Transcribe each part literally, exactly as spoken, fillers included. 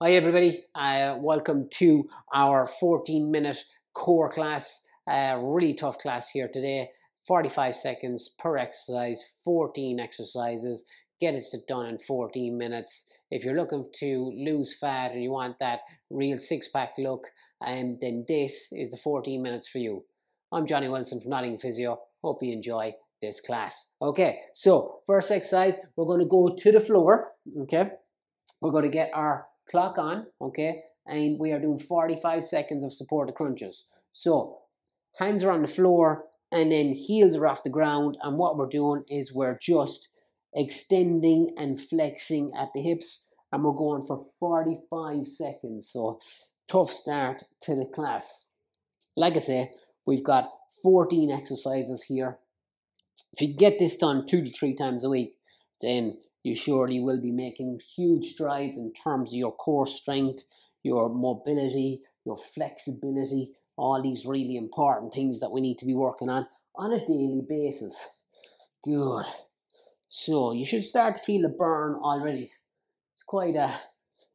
Hi everybody, uh, welcome to our fourteen minute core class, uh, really tough class here today, forty-five seconds per exercise, fourteen exercises, get it done in fourteen minutes. If you're looking to lose fat and you want that real six-pack look, um, then this is the fourteen minutes for you. I'm Johnny Wilson from Nottingham Physio, hope you enjoy this class. Okay, so first exercise, we're going to go to the floor, okay, we're going to get our clock on, okay, and we are doing forty-five seconds of supported crunches. So hands are on the floor and then heels are off the ground, and what we're doing is we're just extending and flexing at the hips, and we're going for forty-five seconds. So tough start to the class. Like I say, we've got fourteen exercises here. If you get this done two to three times a week, then you surely will be making huge strides in terms of your core strength, your mobility, your flexibility, all these really important things that we need to be working on on a daily basis. Good. So you should start to feel a burn already. It's quite a,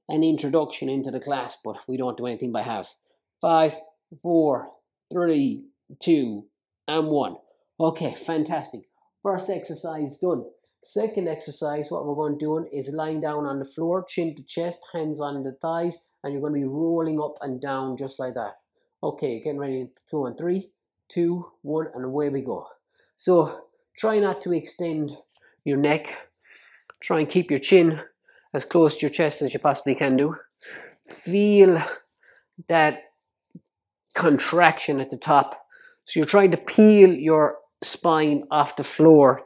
an introduction into the class, but we don't do anything by halves. Five, four, three, two, and one. Okay, fantastic. First exercise done. Second exercise, what we're going to do is lying down on the floor, chin to chest, hands on the thighs, and you're going to be rolling up and down just like that. Okay, getting ready, two and three, two, one, and away we go. So try not to extend your neck. Try and keep your chin as close to your chest as you possibly can do. Feel that contraction at the top. So you're trying to peel your spine off the floor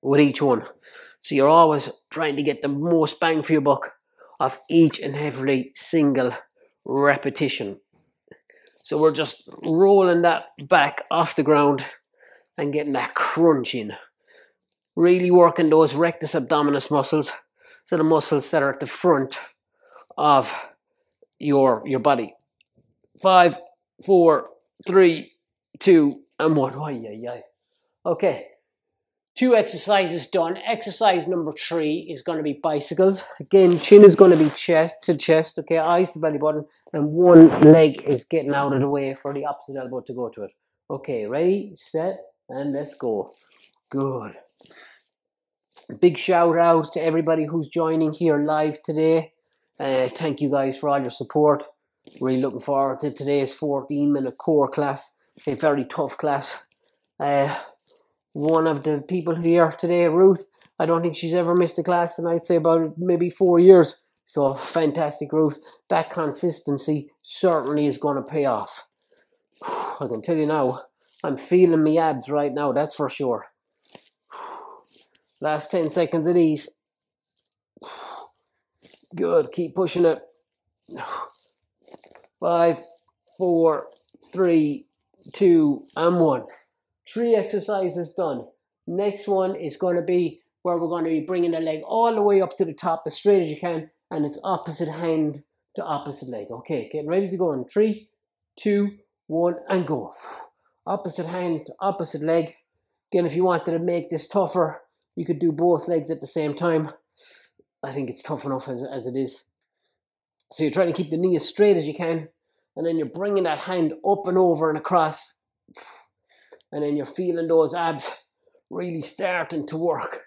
with each one, so you're always trying to get the most bang for your buck of each and every single repetition. So we're just rolling that back off the ground and getting that crunch in, really working those rectus abdominis muscles, so the muscles that are at the front of your your body. Five, four, three, two, and one. Oh, yeah, yeah. Okay, two exercises done. Exercise number three is going to be bicycles. Again, chin is going to be chest to chest, okay, eyes to belly button, and one leg is getting out of the way for the opposite elbow to go to it. Okay, ready, set, and let's go. Good. Big shout out to everybody who's joining here live today. Uh, thank you guys for all your support. Really looking forward to today's fourteen minute core class. A very tough class. Uh, One of the people here today, Ruth, I don't think she's ever missed a class, and I'd say about maybe four years. So fantastic, Ruth. That consistency certainly is going to pay off. I can tell you now, I'm feeling my abs right now, that's for sure. Last ten seconds of these. Good, keep pushing it. Five, four, three, two, and one. Three exercises done. Next one is going to be where we're going to be bringing the leg all the way up to the top as straight as you can, and it's opposite hand to opposite leg. Okay, getting ready to go in three, two, one, and go. Opposite hand to opposite leg. Again, if you wanted to make this tougher, you could do both legs at the same time. I think it's tough enough as, as it is. So you're trying to keep the knee as straight as you can, and then you're bringing that hand up and over and across, and then you're feeling those abs really starting to work.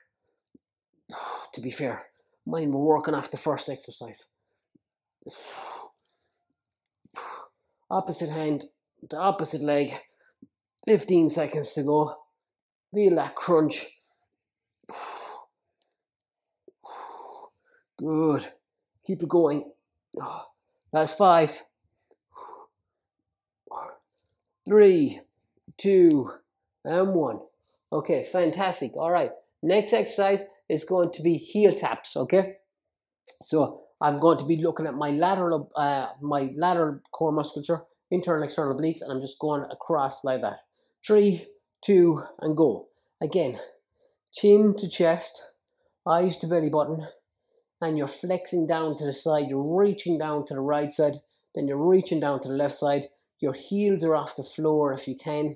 To be fair, mine were working off the first exercise. Opposite hand to opposite leg. fifteen seconds to go. Feel that crunch. Good. Keep it going. That's five. Three. Two and one. Okay, fantastic. All right, next exercise is going to be heel taps. Okay, so I'm going to be looking at my lateral, uh, my lateral core musculature, internal, external obliques, and I'm just going across like that. Three, two, and go. Again, chin to chest, eyes to belly button, and you're flexing down to the side. You're reaching down to the right side, then you're reaching down to the left side. Your heels are off the floor if you can,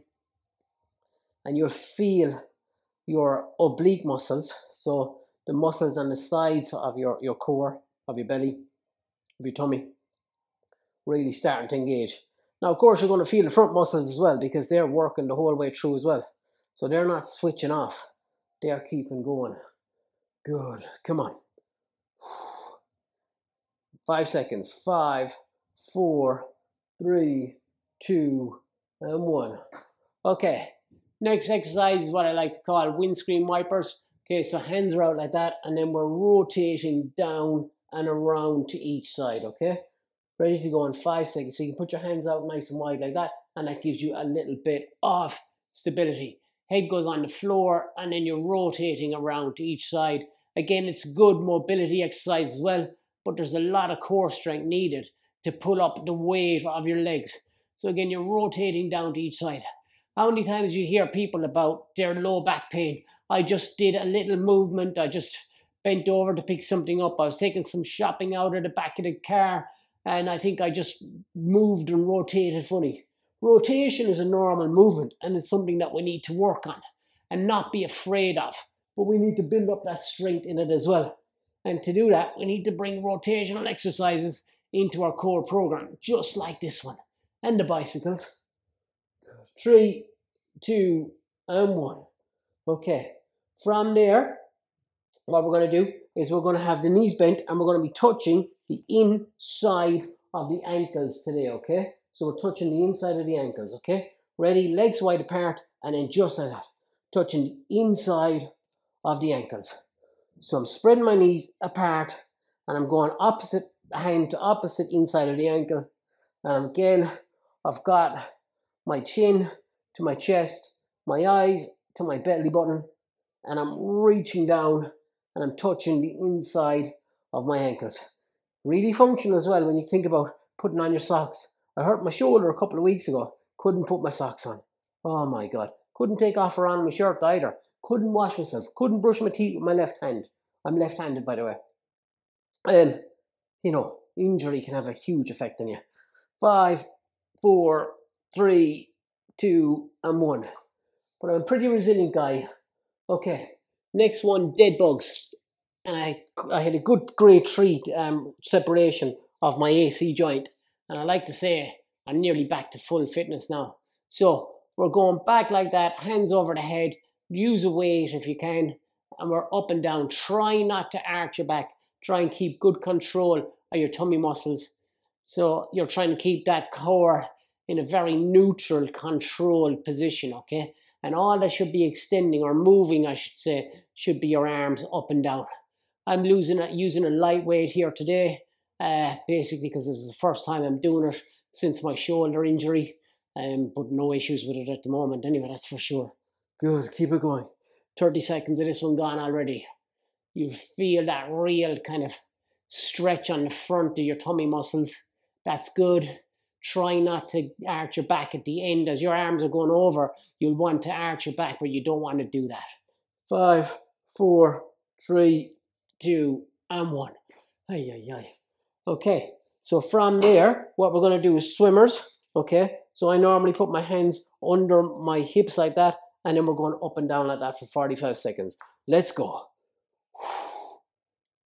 and you'll feel your oblique muscles, so the muscles on the sides of your, your core, of your belly, of your tummy, really starting to engage. Now, of course, you're going to feel the front muscles as well, because they're working the whole way through as well. So they're not switching off. They're keeping going. Good. Come on. Five seconds. Five, four, three, two, and one. Okay. Next exercise is what I like to call windscreen wipers. Okay, so hands are out like that, and then we're rotating down and around to each side, okay? Ready to go in five seconds. So you can put your hands out nice and wide like that, and that gives you a little bit of stability. Head goes on the floor, and then you're rotating around to each side. Again, it's good mobility exercise as well, but there's a lot of core strength needed to pull up the weight of your legs. So again, you're rotating down to each side. How many times do you hear people about their low back pain? I just did a little movement. I just bent over to pick something up. I was taking some shopping out of the back of the car, and I think I just moved and rotated funny. Rotation is a normal movement, and it's something that we need to work on and not be afraid of. But we need to build up that strength in it as well. And to do that, we need to bring rotational exercises into our core program, just like this one. And the bicycles. Three, two, and one. Okay. From there, what we're going to do is we're going to have the knees bent, and we're going to be touching the inside of the ankles today, okay? So we're touching the inside of the ankles, okay? Ready, legs wide apart, and then just like that. Touching the inside of the ankles. So I'm spreading my knees apart, and I'm going opposite hand to opposite inside of the ankle. And again, I've got my chin to my chest, my eyes to my belly button, and I'm reaching down and I'm touching the inside of my ankles. Really functional as well when you think about putting on your socks. I hurt my shoulder a couple of weeks ago. Couldn't put my socks on. Oh my God. Couldn't take off or on my shirt either. Couldn't wash myself. Couldn't brush my teeth with my left hand. I'm left-handed, by the way. Um, you know, injury can have a huge effect on you. Five, four, three, two, and one. But I'm a pretty resilient guy. Okay, next one, dead bugs. And I, I had a good grade three um, separation of my A C joint. And I like to say I'm nearly back to full fitness now. So we're going back like that, hands over the head, use a weight if you can, and we're up and down. Try not to arch your back. Try and keep good control of your tummy muscles. So you're trying to keep that core in a very neutral, controlled position, okay? And all that should be extending or moving, I should say, should be your arms up and down. I'm losing, using a lightweight here today, uh, basically because this is the first time I'm doing it since my shoulder injury, um, but no issues with it at the moment. Anyway, that's for sure. Good, keep it going. thirty seconds of this one gone already. You feel that real kind of stretch on the front of your tummy muscles. That's good. Try not to arch your back at the end. As your arms are going over, you'll want to arch your back, but you don't want to do that. Five, four, three, two, and one. Ay, ay, ay. Okay, so from there, what we're going to do is swimmers, okay? So I normally put my hands under my hips like that, and then we're going up and down like that for forty-five seconds. Let's go.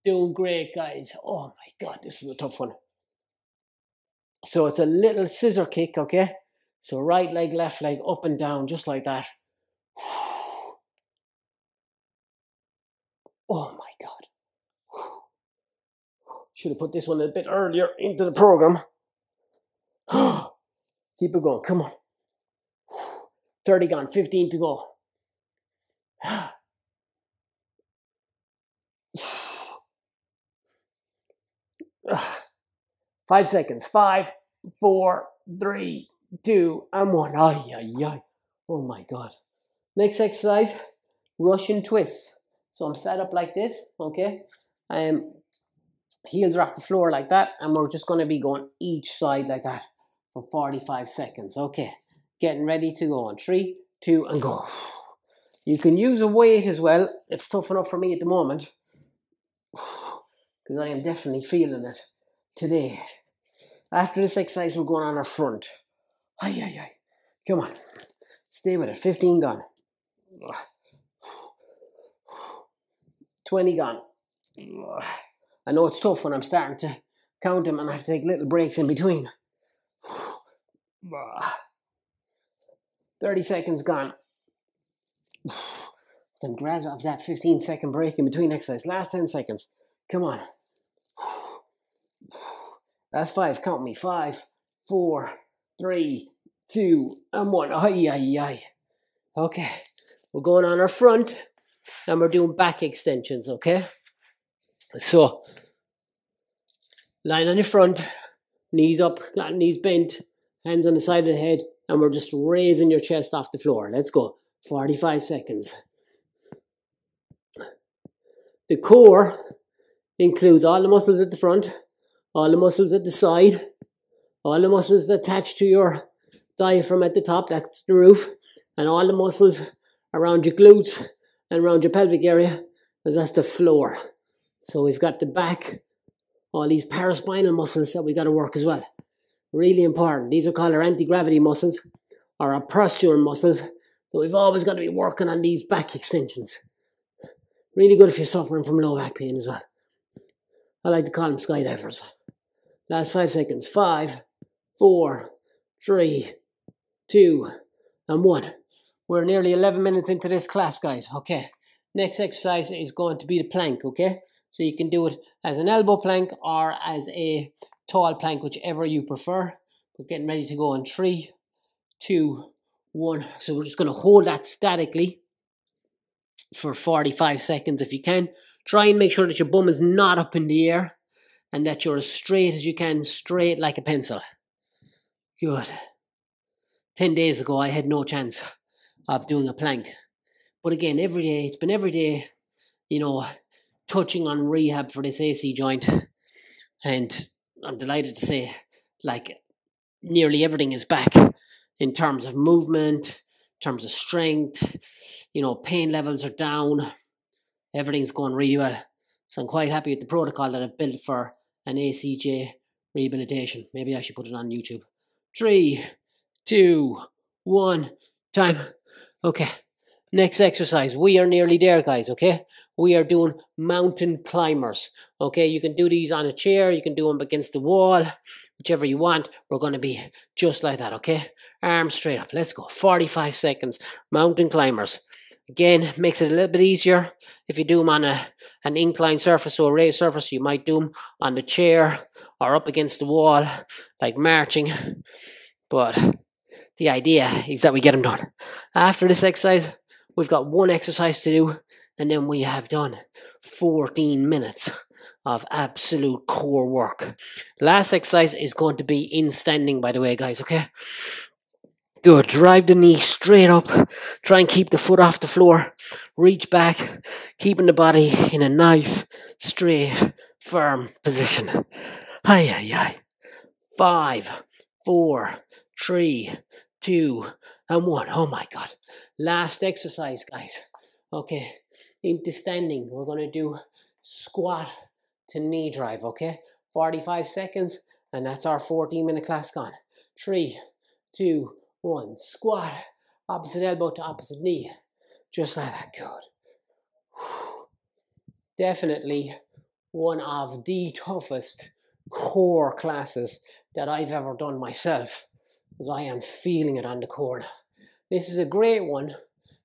Doing great, guys. Oh, my God, this is a tough one. So it's a little scissor kick, okay? So right leg, left leg, up and down, just like that. Oh my God. Should have put this one a bit earlier into the program. Keep it going, come on. thirty gone, fifteen to go. Five seconds. Five, four, three, two, and one. Ay, ay, ay. Oh my God. Next exercise, Russian twists. So I'm set up like this, okay? Um, heels are off the floor like that, and we're just going to be going each side like that for forty-five seconds, okay? Getting ready to go on. Three, two, and go. You can use a weight as well. It's tough enough for me at the moment because I am definitely feeling it today. After this exercise, we're going on our front. Ay, ay, ay. Come on. Stay with it. fifteen gone. twenty gone. I know it's tough when I'm starting to count them, and I have to take little breaks in between. thirty seconds gone. Then grab off that fifteen second break in between exercise. Last ten seconds. Come on. That's five. Count me. Five, four, three, two, and one. Ay, ay, ay. Okay. We're going on our front and we're doing back extensions, okay? So, line on your front, knees up, got knees bent, hands on the side of the head, and we're just raising your chest off the floor. Let's go. forty-five seconds. The core includes all the muscles at the front, all the muscles at the side, all the muscles attached to your diaphragm at the top, that's the roof, and all the muscles around your glutes and around your pelvic area, because that's the floor. So we've got the back, all these paraspinal muscles that we got to work as well. Really important. These are called our anti-gravity muscles, or our postural muscles. So we've always got to be working on these back extensions. Really good if you're suffering from low back pain as well. I like to call them skydivers. Last five seconds. Five, four, three, two, and one. We're nearly eleven minutes into this class, guys. Okay. Next exercise is going to be the plank, okay? So you can do it as an elbow plank or as a tall plank, whichever you prefer. We're getting ready to go on three, two, one. So we're just going to hold that statically for forty-five seconds if you can. Try and make sure that your bum is not up in the air and that you're as straight as you can, straight like a pencil. Good. ten days ago, I had no chance of doing a plank. But again, every day, it's been every day, you know, touching on rehab for this A C joint. And I'm delighted to say, like, nearly everything is back in terms of movement, in terms of strength, you know, pain levels are down. Everything's going really well. So I'm quite happy with the protocol that I've built for an A C J rehabilitation. Maybe I should put it on YouTube. Three, two, one, time. Okay, next exercise. We are nearly there, guys, okay? We are doing mountain climbers, okay? You can do these on a chair. You can do them against the wall, whichever you want. We're going to be just like that, okay? Arms straight up. Let's go. forty-five seconds. Mountain climbers. Again, makes it a little bit easier if you do them on a, an inclined surface, so a raised surface. You might do them on the chair or up against the wall, like marching. But the idea is that we get them done. After this exercise, we've got one exercise to do, and then we have done fourteen minutes of absolute core work. Last exercise is going to be in standing, by the way, guys, okay? Good. Drive the knee straight up. Try and keep the foot off the floor. Reach back, keeping the body in a nice, straight, firm position. Ay, ay, ay. Five, four, three, two, and one. Oh my God. Last exercise, guys. Okay. Into standing. We're going to do squat to knee drive, okay? forty-five seconds, and that's our fourteen minute class gone. Three, two, one, squat, opposite elbow to opposite knee, just like that, good. Whew. Definitely one of the toughest core classes that I've ever done myself, because I am feeling it on the core. This is a great one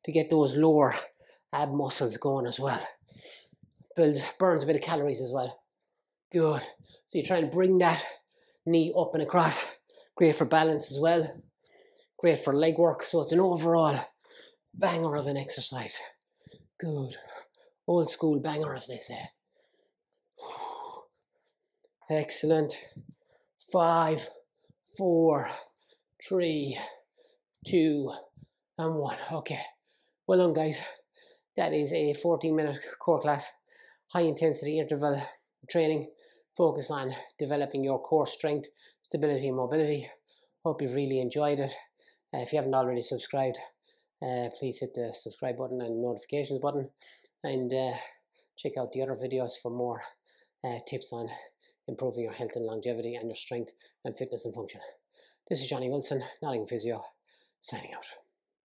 to get those lower ab muscles going as well. Builds, burns a bit of calories as well. Good. So you try and bring that knee up and across. Great for balance as well. Great for leg work, so it's an overall banger of an exercise. Good. Old school banger, as they say. Excellent. Five, four, three, two, and one. Okay. Well done, guys. That is a fourteen minute core class, high intensity interval training, focus on developing your core strength, stability, and mobility. Hope you've really enjoyed it. Uh, if you haven't already subscribed, uh, please hit the subscribe button and notifications button, and uh, check out the other videos for more uh, tips on improving your health and longevity and your strength and fitness and function. This is Johnny Wilson, Nottingham Physio, signing out.